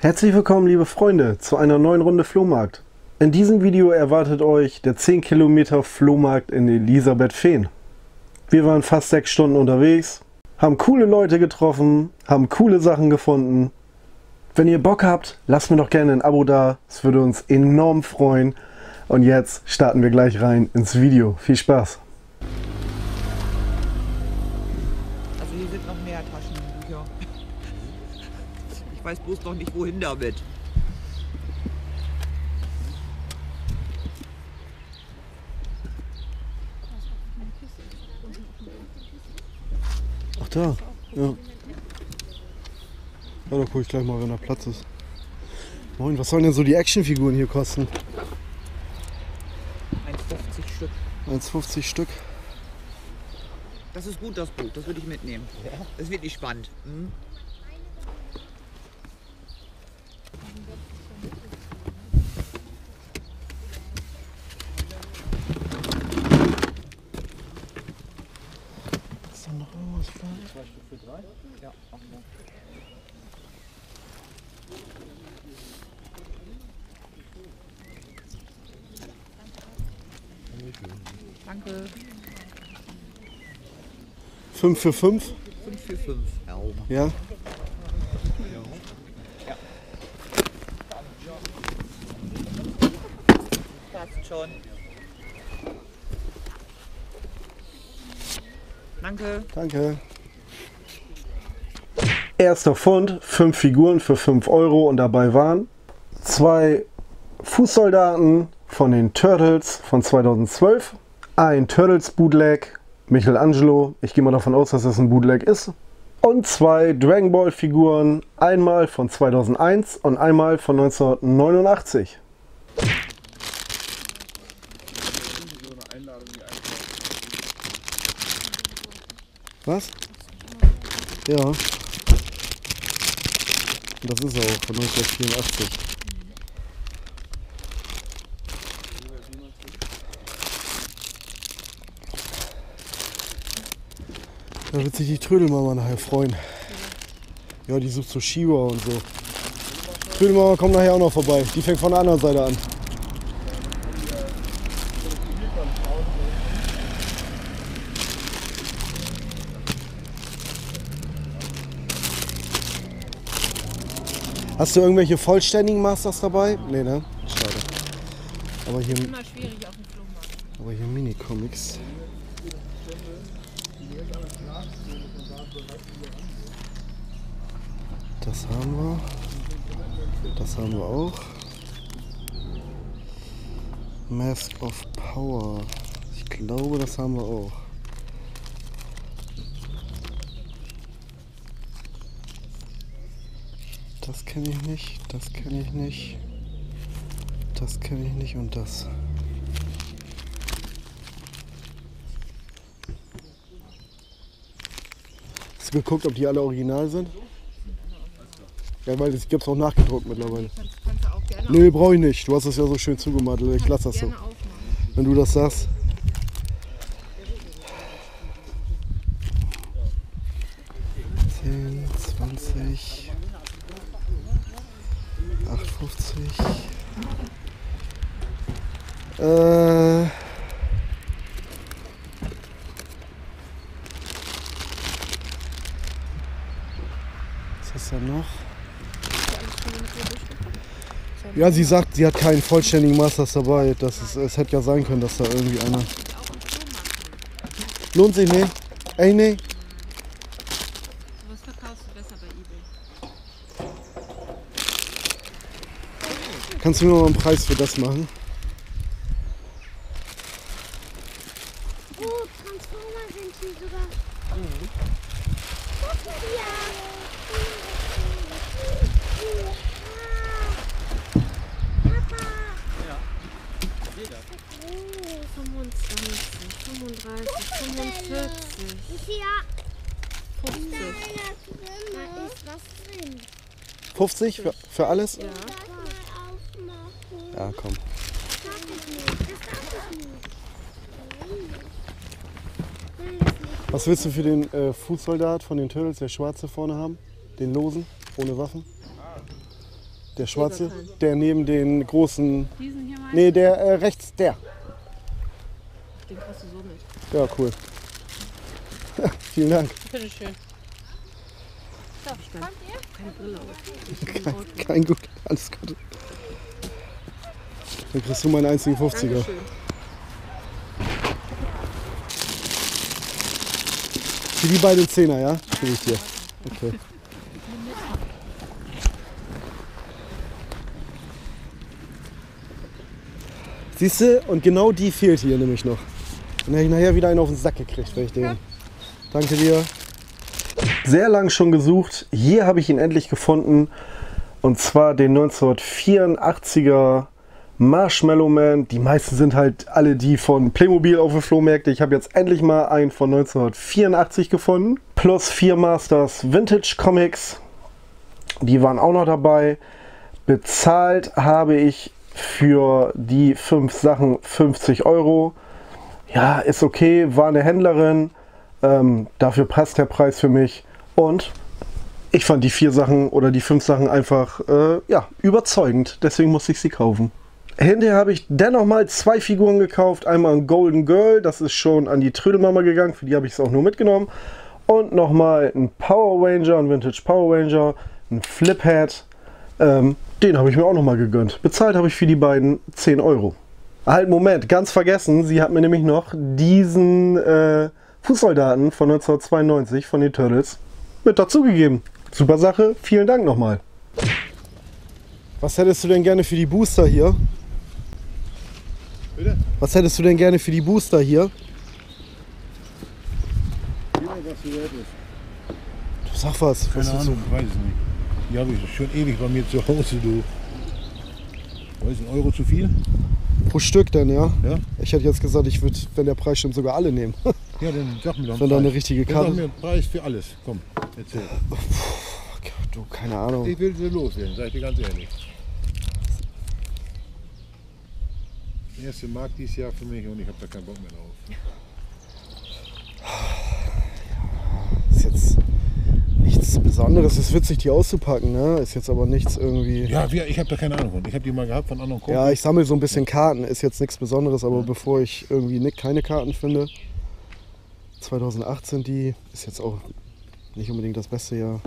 Herzlich willkommen, liebe Freunde, zu einer neuen Runde Flohmarkt. In diesem Video erwartet euch der 10 Kilometer Flohmarkt in Elisabethfehn. Wir waren fast 6 Stunden unterwegs, haben coole Leute getroffen, haben coole Sachen gefunden. Wenn ihr Bock habt, lasst mir doch gerne ein Abo da, es würde uns enorm freuen. Und jetzt starten wir gleich rein ins Video. Viel Spaß! Also hier sind noch mehr Taschenbücher. Ich weiß bloß noch nicht, wohin damit. Ach da, ja. Da gucke ich gleich mal, wenn da Platz ist. Moin, was sollen denn so die Actionfiguren hier kosten? 1,50 Stück. 1,50 Stück. Das ist gut, das Buch. Das würde ich mitnehmen. Ja. Das wird nicht spannend. Hm? Ist da noch irgendwas da? 2 Stück für 3? Ja, auch noch. Danke. 5 für 5? 5 für 5, ja. Ja. Passt schon. Danke. Danke. Erster Pfund, 5 Figuren für 5 Euro und dabei waren 2 Fußsoldaten von den Turtles von 2012, ein Turtles Bootleg, Michelangelo, ich gehe mal davon aus, dass das ein Bootleg ist, und 2 Dragon Ball Figuren, einmal von 2001 und einmal von 1989. Was? Ja. Das ist er auch, von 1984. Da wird sich die Trödelmama nachher freuen. Ja, die sucht so Shiwa und so. Trödelmama kommt nachher auch noch vorbei. Die fängt von der anderen Seite an. Hast du irgendwelche vollständigen Masters dabei? Nee, ne? Schade. Aber hier, immer schwierig auf dem Flohmarkt. Aber hier Mini-Comics. Das haben wir. Das haben wir auch. Mask of Power. Ich glaube, das haben wir auch. Das kenne ich nicht. Das kenne ich nicht. Das kenne ich nicht und das. Hast du geguckt, ob die alle original sind? Ja, weil das gibt es auch nachgedruckt mittlerweile. Nee, brauche ich nicht. Du hast das ja so schön zugemacht. Ich lasse das so. Wenn du das sagst. Ja, sie sagt, sie hat keinen vollständigen Masters dabei. Es hätte ja sein können, dass da irgendwie einer... Lohnt sich nicht? Ey, nee. Was verkaufst du besser bei eBay? Kannst du mir mal einen Preis für das machen? Oh, Transformer sind hier sogar. Guck mal. Da ist was drin. 50 für alles? Ja. Ja, komm. Was willst du für den Fußsoldat von den Turtles, der schwarze vorne haben? Den losen, ohne Waffen? Der schwarze, der neben den großen. Diesen hier mal? Nee, der rechts, der. Den kriegst du so mit. Ja, cool. Vielen Dank. Bitte schön. So, kommt ihr? Keine Brille auf. Kein gut, alles gut. Dann kriegst du meinen einzigen 50er. Dankeschön. Für die beiden 10er, ja? Für ich dir. Okay. Siehst du, und genau die fehlt hier nämlich noch. Dann hätte ich nachher wieder einen auf den Sack gekriegt, wenn ich den. Danke dir. Sehr lang schon gesucht. Hier habe ich ihn endlich gefunden. Und zwar den 1984er Marshmallow Man. Die meisten sind halt alle die von Playmobil auf dem Flohmarkt. Ich habe jetzt endlich mal einen von 1984 gefunden. Plus 4 Masters Vintage Comics. Die waren auch noch dabei. Bezahlt habe ich für die 5 Sachen 50 Euro. Ja, ist okay, war eine Händlerin. Dafür passt der Preis für mich. Und ich fand die 4 Sachen oder die 5 Sachen einfach ja, überzeugend. Deswegen musste ich sie kaufen. Hinterher habe ich dennoch mal 2 Figuren gekauft. Einmal ein Golden Girl, das ist schon an die Trödelmama gegangen. Für die habe ich es auch nur mitgenommen. Und nochmal ein Power Ranger, ein Vintage Power Ranger, ein Fliphead. Den habe ich mir auch nochmal gegönnt. Bezahlt habe ich für die beiden 10 Euro. Halt, Moment, ganz vergessen. Sie hat mir nämlich noch diesen Fußsoldaten von 1992 von den Turtles mit dazugegeben. Super Sache, vielen Dank nochmal. Was hättest du denn gerne für die Booster hier? Bitte? Was hättest du denn gerne für die Booster hier? Du sag was. Keine Ahnung, ich weiß es nicht. Die habe ich schon ewig bei mir zu Hause, du. Weiß ein Euro zu viel? Pro Stück dann, ja? Ja? Ich hätte jetzt gesagt, ich würde, wenn der Preis stimmt, sogar alle nehmen. Ja, dann sag mir doch einen Preis. Eine richtige Karte. Sag mir einen Preis für alles. Komm, erzähl. Puh, du, keine Ahnung. Ich will sie loswerden, sag ich dir ganz ehrlich. Der erste Markt dieses Jahr für mich und ich habe da keinen Bock mehr drauf. Ist jetzt nichts Besonderes. Es ist witzig, die auszupacken, ne? Ist jetzt aber nichts irgendwie... Ja, ich habe da keine Ahnung von. Ich habe die mal gehabt von anderen Kunden. Ja, ich sammle so ein bisschen Karten. Ist jetzt nichts Besonderes, aber bevor ich irgendwie keine Karten finde... 2018, die ist jetzt auch nicht unbedingt das beste Jahr.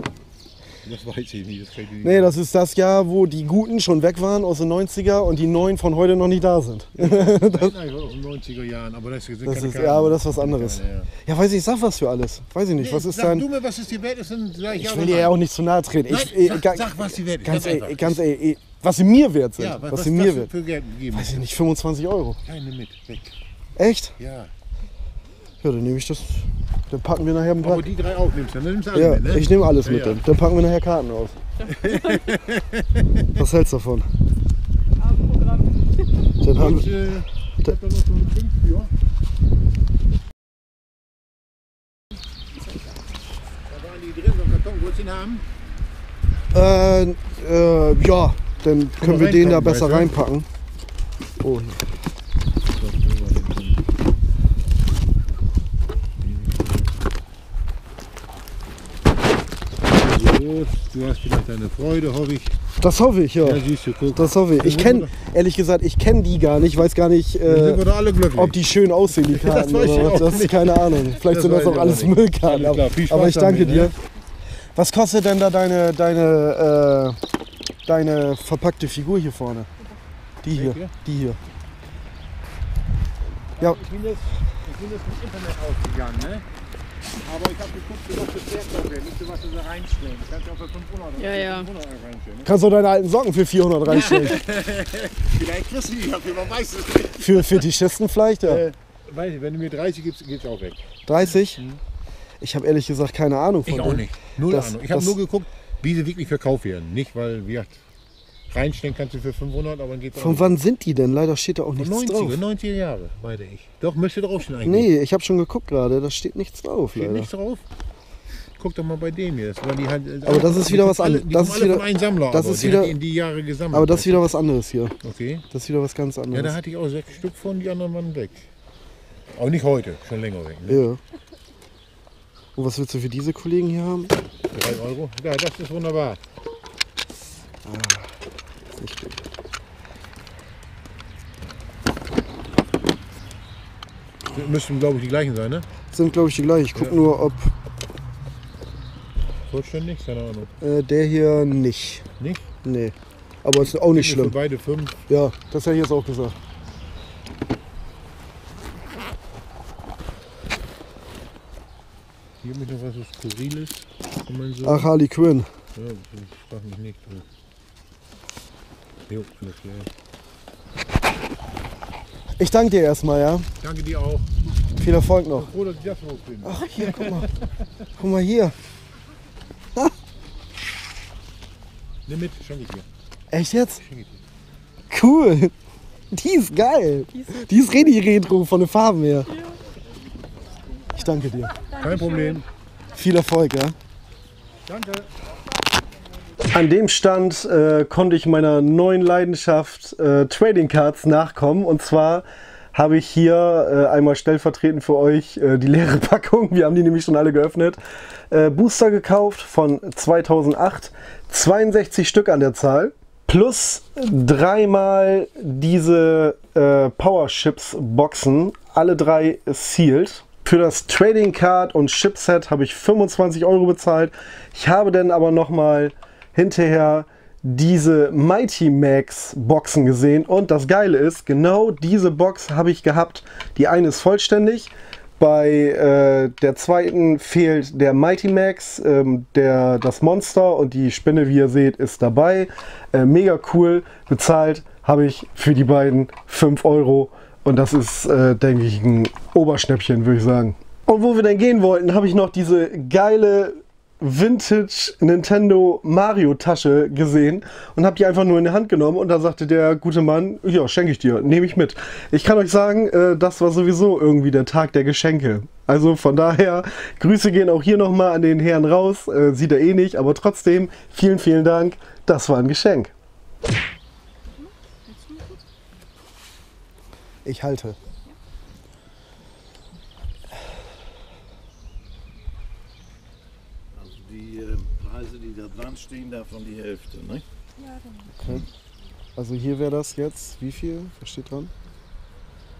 Das weiß ich nicht. Nee, das ist das Jahr, wo die Guten schon weg waren aus den 90er und die Neuen von heute noch nicht da sind. Ja, das nein, aus den 90er Jahren, aber das sind keine Karten. Ja, aber das ist was anderes. Keine, ja, weiß ich, ich sag was für alles. Weiß ich nicht, nee, was ist dann... Sag du mir, was ist die Welt? Ist ich will dir ja auch nicht zu nahe treten. Nein, sag, was die Welt ist. Ganz ehrlich, was sie mir wert sind. Ja, was sie mir wert sind. Weiß ich nicht, 25 Euro. Keine mit, weg. Echt? Ja. Ja, dann nehme ich das, dann packen wir nachher ein paar... Aber die 3 aufnimmst, dann nimmst du alles mit, ne? Ich nehme alles mit, dann packen wir nachher Karten aus. Was hältst du davon? Dann haben wir... Ich hab da noch so ein Ding für. Da waren die drin, so ein Karton, wolltest du ihn haben? Ja, dann können wir den da besser reinpacken. Oh, du hast vielleicht deine Freude, hoffe ich. Das hoffe ich, ja. Ja, siehst du, guck. Das hoffe ich. Ich kenne, ehrlich gesagt, die gar nicht. Ich weiß gar nicht, ob die schön aussehen, die Karten. Das ist keine Ahnung. Vielleicht sind das auch alles Müllkarten. Aber ich danke dir. Was kostet denn da deine verpackte Figur hier vorne? Die hier. Die hier. Ja. Ich bin jetzt mit Internet ausgegangen, ne? Aber ich habe geguckt, wie oft das Pferd da wäre. Nicht so was da reinstellen. Du kannst ja auch für 500 oder reinstellen. Ne? Kannst du deine alten Socken für 400 reinstellen. Vielleicht kriegst du die dafür, man weiß es nicht. Für Fetischisten vielleicht, ja. Weiß ich, wenn du mir 30 gibst, geht's auch weg. 30? Mhm. Ich habe ehrlich gesagt keine Ahnung von dem. Ich auch nicht. Null Ahnung. Ich habe nur geguckt, wie sie wirklich verkauft werden. Nicht, weil wir reinstellen kannst du für 500, aber dann geht's auch. Von wann sind die denn? Leider steht da auch nichts drauf. 90er Jahre, meine ich. Doch, müsste draufstehen eigentlich. Nee, ich habe schon geguckt gerade, da steht nichts drauf. Steht leider nichts drauf? Guck doch mal bei dem hier. Das war die halt, aber das ist wieder was anderes. Das ist wieder von einem Sammler, das ist wieder, in die Jahre gesammelt. Aber das ist wieder was anderes hier. Okay. Das ist wieder was ganz anderes. Ja, da hatte ich auch 6 Stück von, die anderen waren weg. Aber nicht heute, schon länger weg. Ne? Ja. Und was willst du für diese Kollegen hier haben? 3 Euro? Ja, das ist wunderbar. Ah. nicht durch. Müssten, glaube ich, die gleichen sein, ne? Sind, glaube ich, die gleichen. Ich gucke nur, ob... Vollständig? Keine Ahnung. Der hier nicht. Nicht? Nee. Aber ist auch nicht schlimm. Für beide 5. Ja, das hätte ich jetzt auch gesagt. Hier habe ich noch was so Skurriles. So. Ach, Harley Quinn. Ja, ich frage mich nicht. Jo, alles klar. Ich danke dir erstmal, ja? Danke dir auch. Viel Erfolg noch. Ich bin froh, dass ich das rausfinde. Ach, hier, guck mal. Guck mal hier. Ha? Nimm mit, schenke ich dir. Echt jetzt? Schenke ich dir. Cool. Die ist geil. Die ist richtig retro von den Farben her. Ich danke dir. Kein Problem. Viel Erfolg, ja? Danke. An dem Stand konnte ich meiner neuen Leidenschaft Trading Cards nachkommen. Und zwar habe ich hier einmal stellvertretend für euch die leere Packung, wir haben die nämlich schon alle geöffnet, Booster gekauft von 2008. 62 Stück an der Zahl. Plus dreimal diese Power Chips Boxen, alle drei sealed. Für das Trading Card und Chipset habe ich 25 € bezahlt. Ich habe dann aber nochmal hinterher diese Mighty Max Boxen gesehen und das Geile ist, genau diese Box habe ich gehabt. Die eine ist vollständig, bei der zweiten fehlt der Mighty Max, das Monster und die Spinne, wie ihr seht, ist dabei. Mega cool, bezahlt habe ich für die beiden 5 €. Und das ist, denke ich, ein Oberschnäppchen, würde ich sagen. Und wo wir denn gehen wollten, habe ich noch diese geile Vintage Nintendo Mario Tasche gesehen und habe die einfach nur in die Hand genommen. Und da sagte der gute Mann, ja, schenke ich dir, nehme ich mit. Ich kann euch sagen, das war sowieso irgendwie der Tag der Geschenke. Also von daher, Grüße gehen auch hier nochmal an den Herrn raus. Sieht er eh nicht, aber trotzdem, vielen, vielen Dank. Das war ein Geschenk. Ich halte. Also die Preise, die da dran stehen, davon die Hälfte, ne? Ja, genau. Okay. Also hier wäre das jetzt, wie viel? Was steht dran?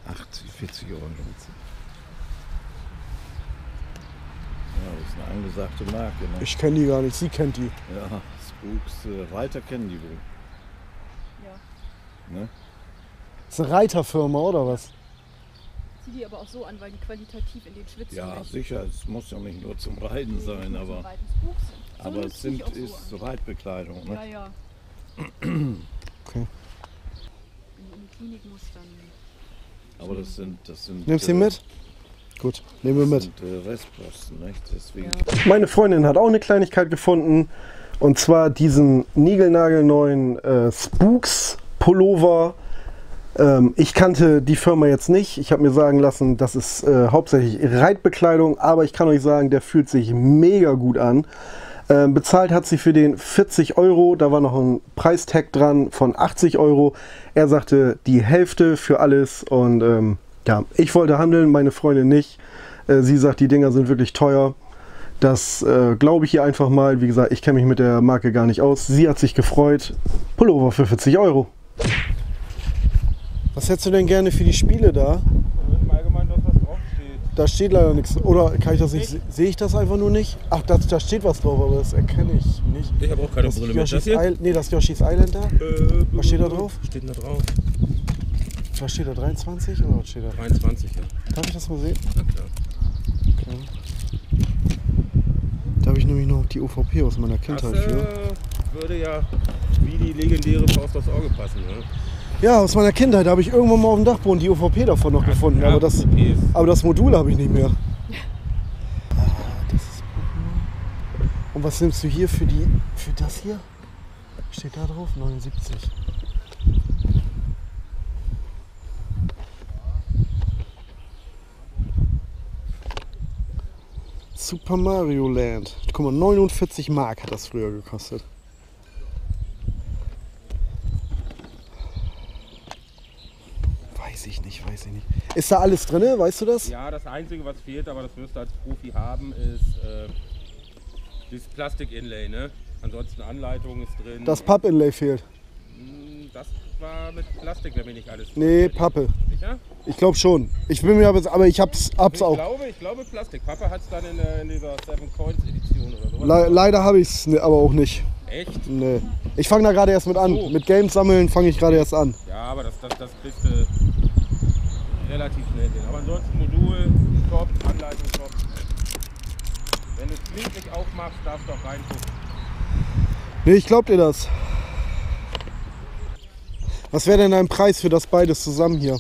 40 €. Ja, das ist eine angesagte Marke, ne? Ich kenne die gar nicht, sie kennt die. Ja, Spooks, Reiter kennen die wohl. Ja. Ne? Das ist eine Reiterfirma, oder was? Zieh die aber auch so an, weil die qualitativ in den schwitzen. Ja, nicht. Sicher. Es muss ja nicht nur zum Reiten sein, aber, so aber es sind, ist so Reitbekleidung. Ne? Ja, ja. Okay. In die Klinik muss dann... Aber das sind nimmst du mit? Gut, nehmen wir mit. Das sind Restposten, nicht? Deswegen. Ja. Meine Freundin hat auch eine Kleinigkeit gefunden. Und zwar diesen niegelnagelneuen Spooks-Pullover. Ich kannte die Firma jetzt nicht. Ich habe mir sagen lassen, das ist hauptsächlich Reitbekleidung, aber ich kann euch sagen, der fühlt sich mega gut an. Bezahlt hat sie für den 40 €, da war noch ein Preistag dran von 80 €. Er sagte die Hälfte für alles und ja, ich wollte handeln, meine Freundin nicht. Sie sagt, die Dinger sind wirklich teuer. Das glaube ich ihr einfach mal. Wie gesagt, ich kenne mich mit der Marke gar nicht aus. Sie hat sich gefreut. Pullover für 40 €. Was hättest du denn gerne für die Spiele da? Im Allgemeinen, dass was draufsteht. Da steht leider nichts. Oder kann ich das nicht? Sehe ich das einfach nur nicht? Ach, da steht was drauf, aber das erkenne ich nicht. Ich habe auch keine Brille mit. Das hier? Nee, das ist Yoshi's Island da. Was steht da drauf? Was steht denn da drauf? Was steht da? 23 oder was steht da? 23, ja. Darf ich das mal sehen? Na klar. Okay. Da habe ich nämlich noch die OVP aus meiner Kindheit. Das würde ja wie die legendäre Faust aufs Auge passen, ne? Ja, aus meiner Kindheit habe ich irgendwann mal auf dem Dachboden die UVP davon noch gefunden, ja, aber das Modul habe ich nicht mehr. Ah, das ist gut. Und was nimmst du hier für das hier? Steht da drauf 79. Super Mario Land. Guck mal, 49 Mark hat das früher gekostet. Weiß ich nicht. Ist da alles drin, weißt du das? Ja, das Einzige, was fehlt, aber das wirst du als Profi haben, ist dieses Plastik-Inlay, ne? Ansonsten Anleitung ist drin. Das Papp-Inlay fehlt. Das war mit Plastik, wenn mich nicht alles... Nee, Pappe. Sicher? Ich glaube schon. Ich bin mir aber ich hab's auch. Ich glaube Plastik. Papa hat es dann in dieser Seven Coins Edition oder so. Leider habe ich es aber auch nicht. Echt? Nee. Ich fange da gerade erst mit an. Oh. Mit Games sammeln fange ich gerade erst an. Ja, aber das kriegst du relativ schnell hin. Aber ansonsten Modul, Shop, Anleitung, Shop. Wenn du es nicht aufmachst, darfst du auch reingucken. Nee, ich glaub dir das. Was wäre denn ein Preis für das beides zusammen hier?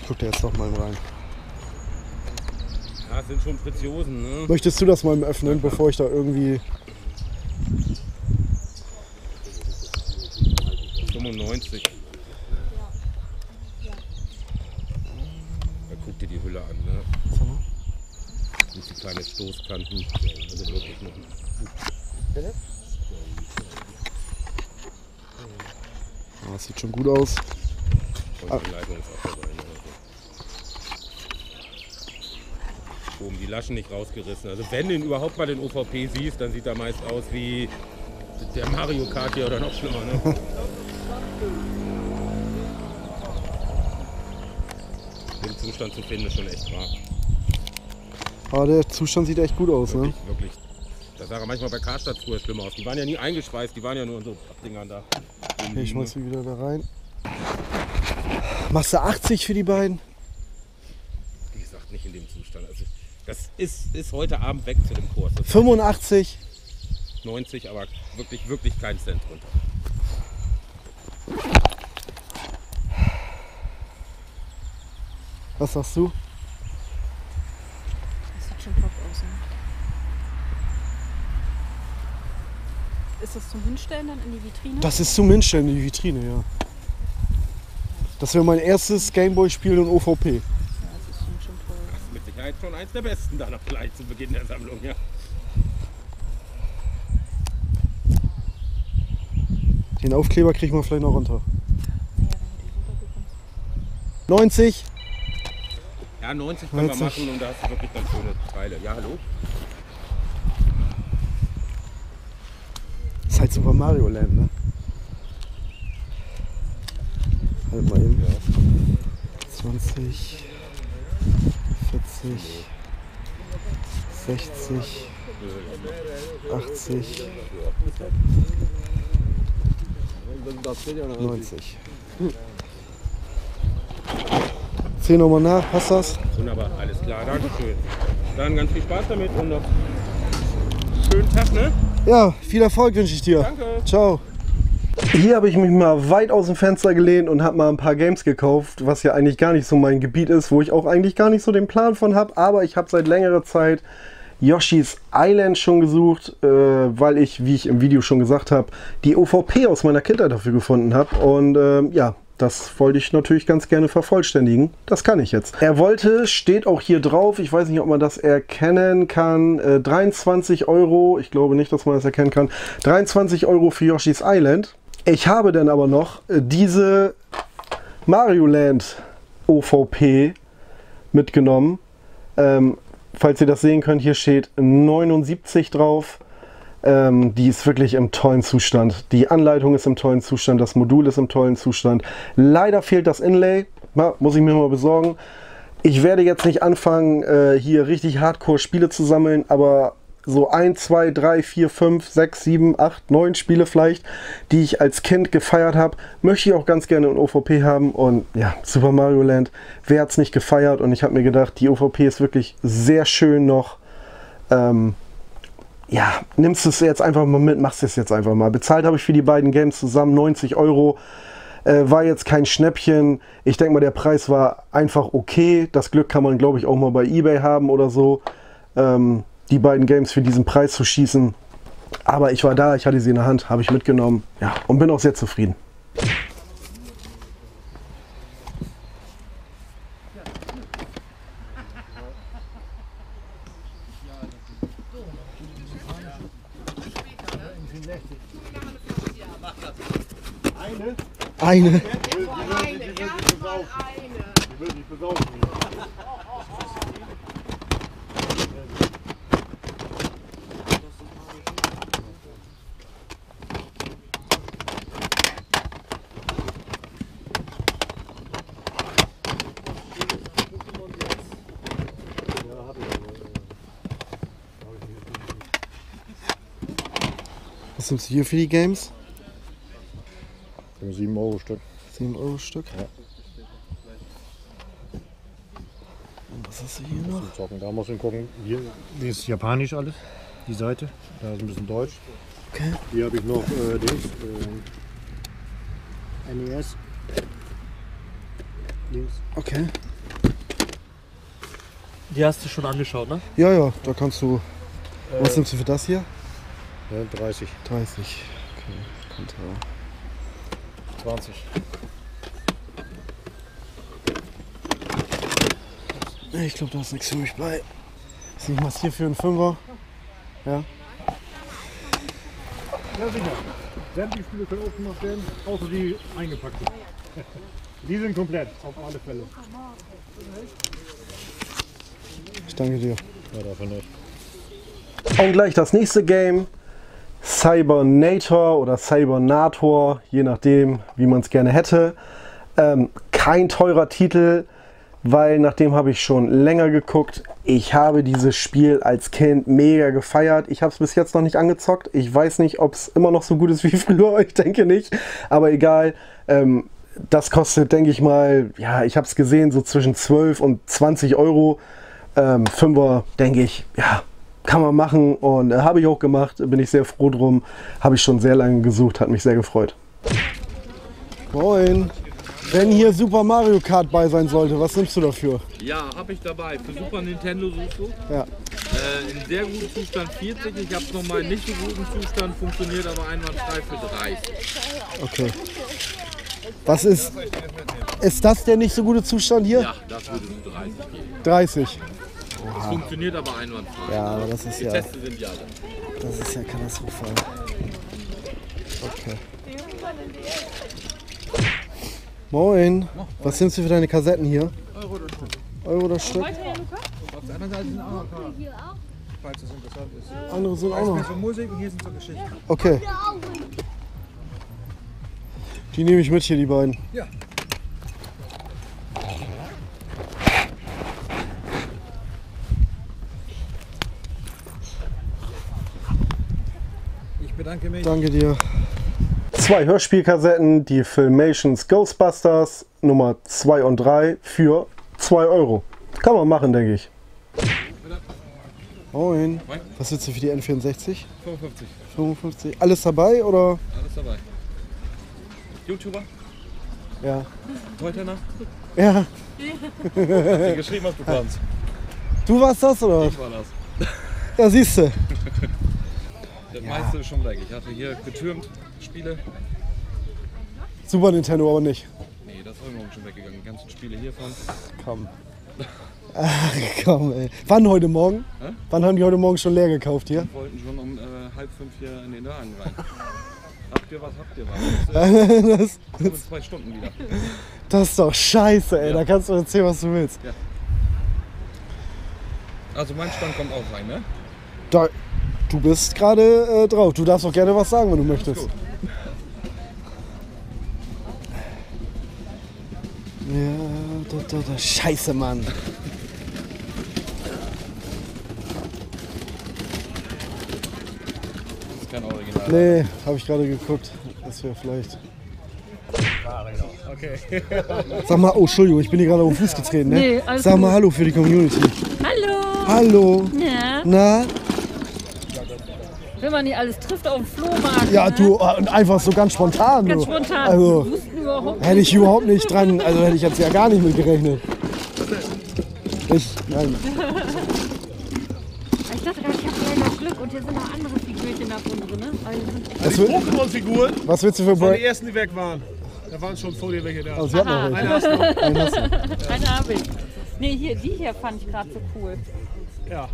Ich guck dir jetzt noch mal rein. Ja, das sind schon Preziosen, ne? Möchtest du das mal öffnen, bevor ich da irgendwie... 95. Da guck dir die Hülle an, ne? Und die kleinen Stoßkanten. Also wirklich noch ein... Das sieht schon gut aus. Und die Leitung ist auch dabei. Oben die Laschen nicht rausgerissen. Also wenn du überhaupt mal den OVP siehst, dann sieht er meist aus wie der Mario Kart hier oder noch schlimmer. Ne? Den Zustand zu finden ist schon echt wahr. Aber der Zustand sieht echt gut aus. Wirklich, ne? Wirklich. Das sah manchmal bei Karstadt früher schlimmer aus. Die waren ja nie eingeschweißt, die waren ja nur in so Dingern da. Okay, ich schmeiß sie wieder da rein. Machst du 80 für die beiden? Wie gesagt, nicht in dem Zustand. Also das ist heute Abend weg zu dem Kurs. Das 85? 90, aber wirklich, wirklich kein Cent runter. Was sagst du? Das sieht schon top aus, ne? Ist das zum Hinstellen dann in die Vitrine? Das ist zum Hinstellen in die Vitrine, ja. Das wäre mein erstes Gameboy-Spiel in OVP. Ja, das ist schon toll. Das ist mit Sicherheit schon eins der besten da noch gleich zu Beginn der Sammlung, ja. Den Aufkleber kriegen wir vielleicht noch runter. 90? Ja, 90 können 90. Wir machen und da hast du wirklich ganz schöne Teile. Ja, hallo? Das ist halt Super Mario Land, ne? Halt mal eben. 20, 40, 60, 80, 90. 10 nochmal nach, passt das? Wunderbar, alles klar, danke schön. Dann ganz viel Spaß damit und noch einen schönen Tag, ne? Ja, viel Erfolg wünsche ich dir. Danke. Ciao. Hier habe ich mich mal weit aus dem Fenster gelehnt und habe mal ein paar Games gekauft, was ja eigentlich gar nicht so mein Gebiet ist, wo ich auch eigentlich gar nicht so den Plan von habe. Aber ich habe seit längerer Zeit Yoshi's Island schon gesucht, weil ich, wie ich im Video schon gesagt habe, die OVP aus meiner Kindheit dafür gefunden habe. Und ja, das wollte ich natürlich ganz gerne vervollständigen. Das kann ich jetzt. Er wollte, steht auch hier drauf, ich weiß nicht, ob man das erkennen kann, 23 Euro, ich glaube nicht, dass man das erkennen kann, 23 Euro für Yoshi's Island. Ich habe dann aber noch diese Mario Land OVP mitgenommen. Falls ihr das sehen könnt, hier steht 79 drauf. Die ist wirklich im tollen Zustand. Die Anleitung ist im tollen Zustand, das Modul ist im tollen Zustand. Leider fehlt das Inlay, muss ich mir mal besorgen. Ich werde jetzt nicht anfangen, hier richtig Hardcore-Spiele zu sammeln, aber so 1, 2, 3, 4, 5, 6, 7, 8, 9 Spiele vielleicht, die ich als Kind gefeiert habe, möchte ich auch ganz gerne in OVP haben. Und ja, Super Mario Land, wer hat es nicht gefeiert? Und ich habe mir gedacht, die OVP ist wirklich sehr schön noch. Ja, nimmst es jetzt einfach mal mit, machst es jetzt einfach mal. Bezahlt habe ich für die beiden Games zusammen 90 Euro. War jetzt kein Schnäppchen. Ich denke mal, der Preis war einfach okay. Das Glück kann man, glaube ich, auch mal bei eBay haben oder so. Die beiden Games für diesen Preis zu schießen. Aber ich war da, ich hatte sie in der Hand, habe ich mitgenommen. Ja, und bin auch sehr zufrieden. Eine. Ich will nicht besaufen. Was nimmst du hier für die Games? 7 Euro Stück. 7 Euro Stück? Ja. Und was hast du hier noch? Da musst du gucken. Hier ist japanisch alles, die Seite. Da ist ein bisschen deutsch. Okay. Hier habe ich noch NES. Okay. Die hast du schon angeschaut, ne? Ja, ja, da kannst du... Was nimmst du für das hier? 30. 30. Okay, Konto. 20. Ich glaube, da ist nichts für mich bei. Ist nicht was hier für einen Fünfer? Ja. Ja, sicher. Sämtliche Spiele können aufgemacht werden, außer die eingepackten. Die sind komplett, auf alle Fälle. Ich danke dir. Ja, dafür nicht. Und gleich das nächste Game, Cybernator oder Cybernator, je nachdem, wie man es gerne hätte. Kein teurer Titel, weil nach dem habe ich schon länger geguckt. Ich habe dieses Spiel als Kind mega gefeiert. Ich habe es bis jetzt noch nicht angezockt. Ich weiß nicht, ob es immer noch so gut ist wie früher. Ich denke nicht, aber egal. Das kostet, denke ich mal, ja, ich habe es gesehen, so zwischen 12 und 20 Euro. Fünfer, denke ich, ja, kann man machen und habe ich auch gemacht, bin ich sehr froh drum. Habe ich schon sehr lange gesucht, hat mich sehr gefreut. Moin! Wenn hier Super Mario Kart bei sein sollte, was nimmst du dafür? Ja, habe ich dabei. Für Super Nintendo suchst du? Ja. In sehr gutem Zustand 40, ich habe es nochmal in nicht so gutem Zustand, funktioniert aber einwandfrei für 30. Okay. Was ist? Ist das der nicht so gute Zustand hier? Ja, das würde so 30 geben. 30? Oha. Das funktioniert aber einwandfrei. Ja, aber das ist ja... Die Teste sind ja alle. Das ist ja katastrophal. Okay. Moin. Was nimmst du für deine Kassetten hier? Euro oder Stück. Euro oder Stück? Auf der anderen Seite sind auch noch ein paar. Falls das interessant ist. Andere sind auch noch. Hier sind Musik und hier sind so Geschichten. Okay. Die nehme ich mit hier, die beiden. Ja. Ich bedanke mich. Danke dir. Zwei Hörspielkassetten, die Filmations Ghostbusters Nummer 2 und 3 für 2 Euro. Kann man machen, denke ich. Moin. Was willst du für die N64? 55. 55. Alles dabei oder? Alles dabei. YouTuber? Ja. Heute Nacht? Ja. Hast du geschrieben, was du kannst. Du warst das oder? Ich war das. Da siehst du. Das meiste ist schon weg. Ich hatte hier getürmt, Spiele. Super Nintendo aber nicht. Nee, das ist irgendwann schon weggegangen. Die ganzen Spiele hiervon. Komm. Ach komm ey. Wann heute Morgen? Hä? Wann haben die heute Morgen schon leer gekauft hier? Die wollten schon um 4:30 hier in den Laden rein. Habt ihr was? Das ist in 2 Stunden wieder. Das ist doch scheiße, ey. Ja. Da kannst du erzählen, was du willst. Ja. Also mein Stand kommt auch rein, ne? Da, du bist gerade drauf. Du darfst auch gerne was sagen, wenn du möchtest. Gut. Ja, da. Scheiße, Mann. Nee, habe ich gerade geguckt. Das wäre vielleicht. Okay. Sag mal, oh, Entschuldigung, ich bin hier gerade auf den Fuß getreten, ne? Nee, alles Sag mal gut. Hallo für die Community. Hallo! Hallo! Ja. Na? Wenn man nicht alles trifft auf dem Flohmarkt. Ja, ne? Du, einfach so ganz spontan. Ganz spontan. Also, hätte ich überhaupt nicht dran, also hätte ich jetzt ja gar nicht mit gerechnet. Nein. Ich dachte gerade, ich habe leider Glück und hier sind noch andere Figürchen davon drin. Also die Pokémon-Figuren, was willst du für Bray? Die ersten, die weg waren. Da waren schon vor dir welche da. Also, eine habe ich. Nee, hier, die hier fand ich gerade so cool. Ja.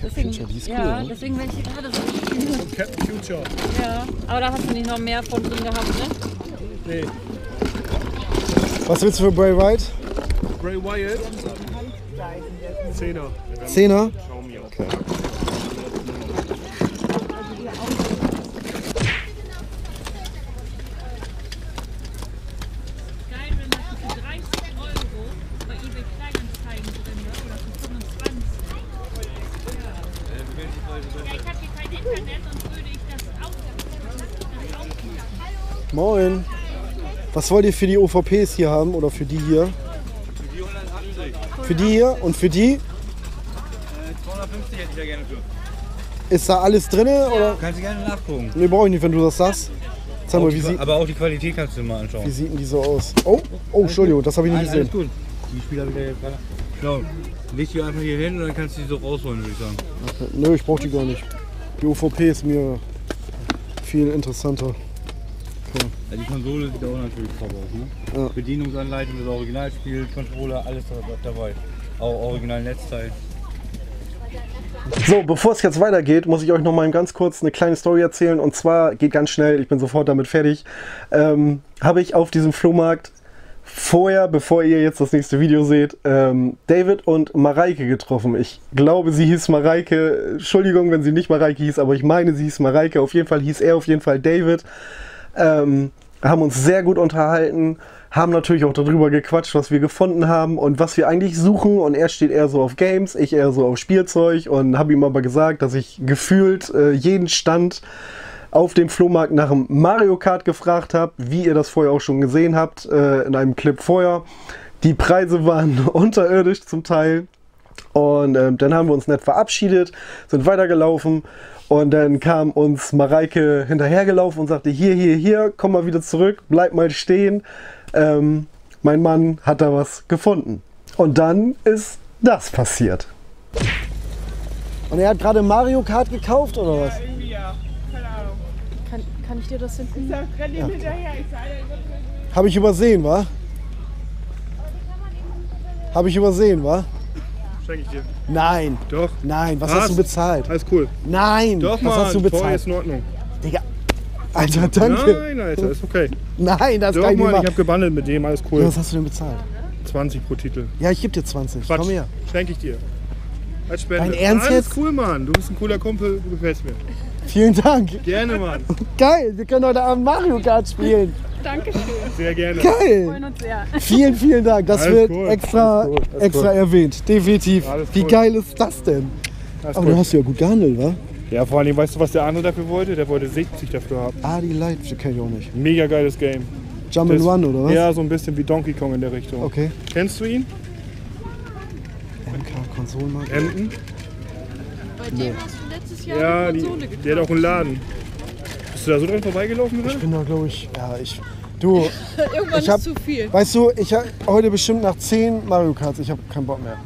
Captain Future, die ist cool. Ja, ne? Deswegen werde ich hier gerade so. Und Captain Future. Ja, aber da hast du nicht noch mehr von drin gehabt, ne? Nee. Was willst du für Bray Wyatt? Bray Wyatt? 10er. 10er? Okay. Ich habe hier kein Internet, sonst würde ich das auch Moin. Was wollt ihr für die OVPs hier haben oder für die hier? Für die 180. Für die hier und für die? 250 hätte ich ja gerne für. Ist da alles drin? Oder? Kannst du gerne nachgucken. Nee, brauche ich nicht, wenn du das sagst. Sag mal, wie sieht, aber auch die Qualität kannst du mal anschauen. Wie sieht denn die so aus? Oh, oh, Entschuldigung, das habe ich nicht gesehen. Alles gut. Die Spieler wieder gerade. Genau. Leg die einfach hier hin und dann kannst du die so rausholen, würde ich sagen. Okay. Nö, ich brauche die gar nicht. Die OVP ist mir viel interessanter. Okay. Ja, die Konsole sieht auch natürlich top aus, ne? Ja. Bedienungsanleitung, das Originalspiel, Controller, alles dabei. Auch original Netzteil. So, bevor es jetzt weitergeht, muss ich euch noch mal ganz kurz eine kleine Story erzählen. Und zwar, geht ganz schnell, ich bin sofort damit fertig, habe ich auf diesem Flohmarkt vorher, bevor ihr jetzt das nächste Video seht, David und Mareike getroffen. Ich glaube, sie hieß Mareike. Entschuldigung, wenn sie nicht Mareike hieß, aber ich meine, sie hieß Mareike. Auf jeden Fall hieß er auf jeden Fall David. Haben uns sehr gut unterhalten, haben natürlich auch darüber gequatscht, was wir gefunden haben und was wir eigentlich suchen, und er steht eher so auf Games, ich eher so auf Spielzeug, und habe ihm aber gesagt, dass ich gefühlt jeden Stand auf dem Flohmarkt nach dem Mario Kart gefragt habe, wie ihr das vorher auch schon gesehen habt, in einem Clip vorher. Die Preise waren unterirdisch zum Teil. Und dann haben wir uns nett verabschiedet, sind weitergelaufen und dann kam uns Mareike hinterhergelaufen und sagte, hier, hier, hier, komm mal wieder zurück, bleib mal stehen. Mein Mann hat da was gefunden. Und dann ist das passiert. Und er hat gerade Mario Kart gekauft, oder was? Ja, irgendwie ja. Keine Ahnung. Kann ich dir das hinten? Ich sag, renn ihm hinterher. Habe ich übersehen, wa? Habe ich übersehen, wa? Schenke ich dir. Nein. Doch. Nein. Was hast du bezahlt? Alles cool. Nein. Doch, Mann. Was hast du bezahlt? Voll ist in Ordnung. Digga. Alter, danke. Nein, Alter, ist okay. Nein, das kann ich nicht. Ich hab gebundelt mit dem, alles cool. Ja, was hast du denn bezahlt? 20 pro Titel. Ja, ich geb dir 20. Quatsch. Komm her. Schenke ich dir. Als Spende. Dein Ernst jetzt? Alles cool, Mann. Du bist ein cooler Kumpel, du gefällst mir. Vielen Dank. Gerne, Mann. Geil, wir können heute Abend Mario Kart spielen. Dankeschön. Sehr gerne. Geil. Wir freuen uns sehr. Vielen, vielen Dank. Das alles wird cool. extra cool. Erwähnt. Definitiv. Alles wie cool. Geil ist das denn? Alles aber cool. Du hast ja gut gehandelt, wa? Ja, vor allem, weißt du, was der andere dafür wollte? Der wollte 60 dafür haben. Ah, die Light kenne ich auch nicht. Mega geiles Game. Jump and Run, oder was? Ja, so ein bisschen wie Donkey Kong in der Richtung. Okay. Kennst du ihn? MK Konsolenmarkt. Emden? Bei dem hast du letztes Jahr ja, eine Konsole gekauft. Der hat auch einen Laden. Bist du da so dran vorbeigelaufen? Oder? Ich bin da, glaube ich, ja, ich... Du, irgendwann ich hab, ist zu viel. Weißt du, ich habe heute bestimmt nach 10 Mario Karts, ich habe keinen Bock mehr.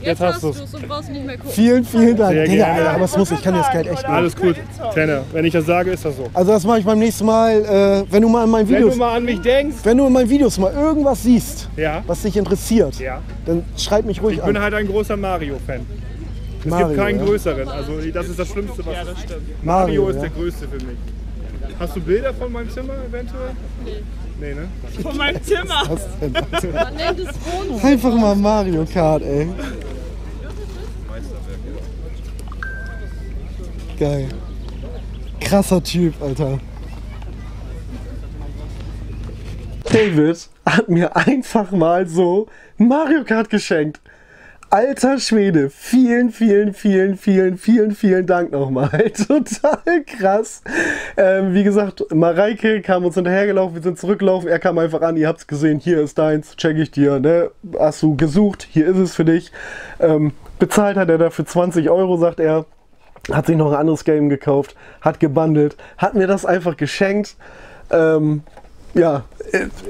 Jetzt hast du es und brauchst nicht mehr gucken. Vielen, vielen Dank. Sehr Digga, gerne. Alter, aber es muss, ich kann jetzt Geld echt machen. Alles gut, Tanner. Wenn ich das sage, ist das so. Also das mache ich beim nächsten Mal, wenn du mal an meinen Videos... Wenn du mal an mich denkst. Wenn du in meinen Videos mal irgendwas siehst, ja, was dich interessiert, ja, dann schreib mich ruhig an. Ich bin halt ein großer Mario-Fan. Es gibt keinen ja größeren. Also das ist das Schlimmste, was... Ja, das stimmt. Mario ist ja der Größte für mich. Hast du Bilder von meinem Zimmer eventuell? Nee. Nee, ne? Von meinem Zimmer! Was denn? Man nennt es Wohnung. Einfach mal Mario Kart, ey. Geil. Krasser Typ, Alter. David hat mir einfach mal so Mario Kart geschenkt. Alter Schwede, vielen, vielen, vielen, vielen, vielen, vielen Dank nochmal. Total krass. Wie gesagt, Mareike kam uns hinterhergelaufen, wir sind zurückgelaufen, er kam einfach an, ihr habt es gesehen, hier ist deins, check ich dir, ne? Hast du gesucht, hier ist es für dich. Bezahlt hat er dafür 20 €, sagt er. Hat sich noch ein anderes Game gekauft, hat gebundelt, hat mir das einfach geschenkt. Ja,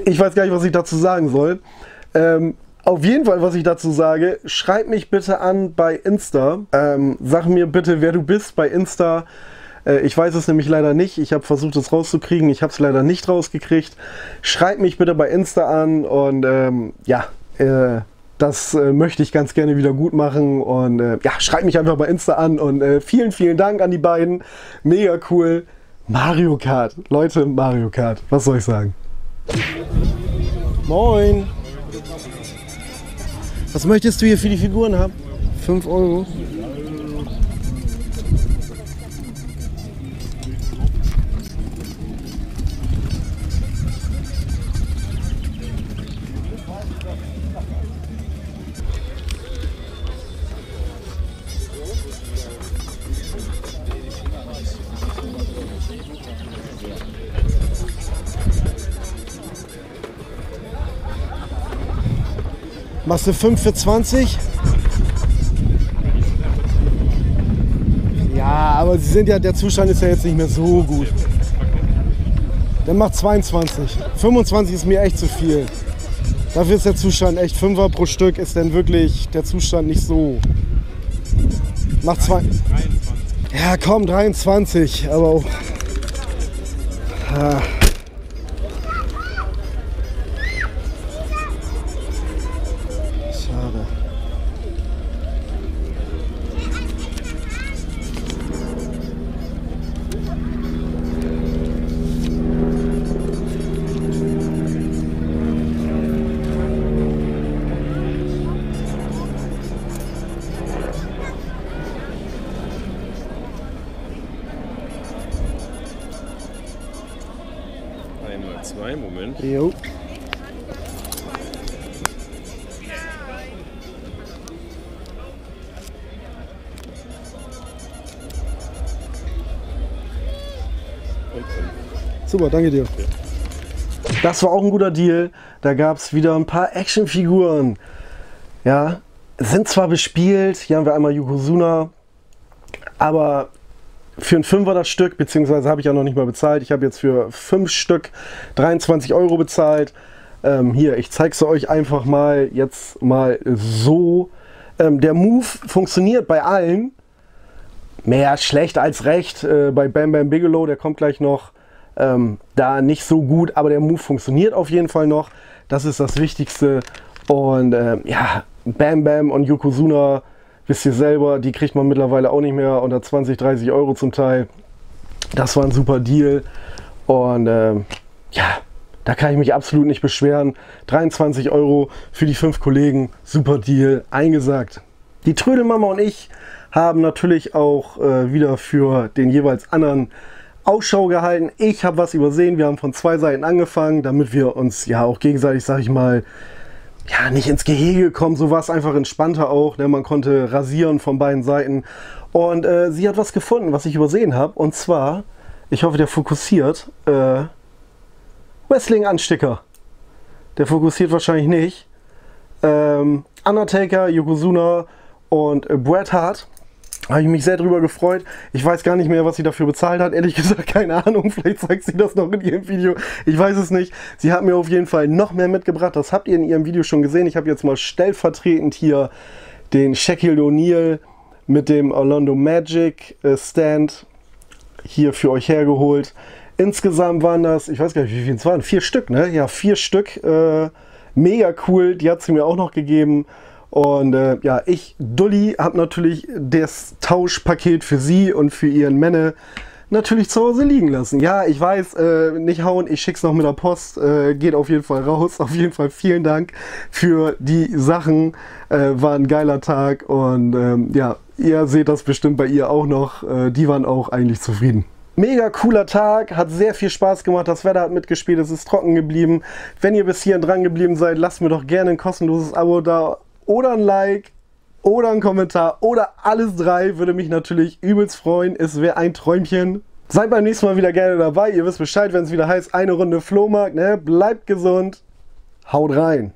ich weiß gar nicht, was ich dazu sagen soll. Auf jeden Fall, was ich dazu sage, schreib mich bitte an bei Insta. Sag mir bitte, wer du bist bei Insta. Ich weiß es nämlich leider nicht. Ich habe versucht, es rauszukriegen. Ich habe es leider nicht rausgekriegt. Schreib mich bitte bei Insta an und ja, das möchte ich ganz gerne wieder gut machen. Und ja, schreib mich einfach bei Insta an und vielen, vielen Dank an die beiden. Mega cool. Mario Kart. Leute, Mario Kart. Was soll ich sagen? Moin. Was möchtest du hier für die Figuren haben? 5 €. Machst du 5 für 20? Ja, aber sie sind ja, der Zustand ist ja jetzt nicht mehr so gut. Dann mach 22. 25 ist mir echt zu viel. Dafür ist der Zustand echt 5er pro Stück, ist dann wirklich der Zustand nicht so. Mach 2. Ja, komm, 23, aber auch. Ah. Schade. Jo. Super, danke dir. Das war auch ein guter Deal. Da gab es wieder ein paar Actionfiguren. Ja, sind zwar bespielt, hier haben wir einmal Yokozuna, aber für ein 5er das Stück, beziehungsweise habe ich ja noch nicht mal bezahlt. Ich habe jetzt für 5 Stück 23 Euro bezahlt. Hier, ich zeige es euch einfach mal jetzt mal so. Der Move funktioniert bei allen. Mehr schlecht als recht. Bei Bam Bam Bigelow, der kommt gleich noch, da nicht so gut. Aber der Move funktioniert auf jeden Fall noch. Das ist das Wichtigste. Und ja, Bam Bam und Yokozuna, wisst ihr selber, die kriegt man mittlerweile auch nicht mehr unter 20, 30 Euro zum Teil. Das war ein super Deal und ja, da kann ich mich absolut nicht beschweren. 23 Euro für die 5 Kollegen, super Deal, eingesagt. Die Trödelmama und ich haben natürlich auch wieder für den jeweils anderen Ausschau gehalten. Ich habe was übersehen, wir haben von 2 Seiten angefangen, damit wir uns ja auch gegenseitig, sag ich mal, ja, nicht ins Gehege kommen, so war es einfach entspannter auch, denn man konnte rasieren von beiden Seiten. Und sie hat was gefunden, was ich übersehen habe, und zwar, ich hoffe, der fokussiert, Wrestling-Ansticker. Der fokussiert wahrscheinlich nicht. Undertaker, Yokozuna und Bret Hart. Habe ich mich sehr drüber gefreut. Ich weiß gar nicht mehr, was sie dafür bezahlt hat. Ehrlich gesagt, keine Ahnung. Vielleicht zeigt sie das noch in ihrem Video. Ich weiß es nicht. Sie hat mir auf jeden Fall noch mehr mitgebracht. Das habt ihr in ihrem Video schon gesehen. Ich habe jetzt mal stellvertretend hier den Shaquille O'Neal mit dem Orlando Magic Stand hier für euch hergeholt. Insgesamt waren das, ich weiß gar nicht, wie viele es waren. 4 Stück, ne? Ja, 4 Stück. Mega cool. Die hat sie mir auch noch gegeben. Und ja, ich, Dulli, habe natürlich das Tauschpaket für sie und für ihren Männer natürlich zu Hause liegen lassen. Ja, ich weiß, nicht hauen, ich schick's noch mit der Post, geht auf jeden Fall raus. Auf jeden Fall vielen Dank für die Sachen, war ein geiler Tag und ja, ihr seht das bestimmt bei ihr auch noch, die waren auch eigentlich zufrieden. Mega cooler Tag, hat sehr viel Spaß gemacht, das Wetter hat mitgespielt, es ist trocken geblieben. Wenn ihr bis hierhin dran geblieben seid, lasst mir doch gerne ein kostenloses Abo da. Oder ein Like, oder ein Kommentar, oder alles 3, würde mich natürlich übelst freuen. Es wäre ein Träumchen. Seid beim nächsten Mal wieder gerne dabei. Ihr wisst Bescheid, wenn es wieder heißt, eine Runde Flohmarkt, ne? Bleibt gesund, haut rein.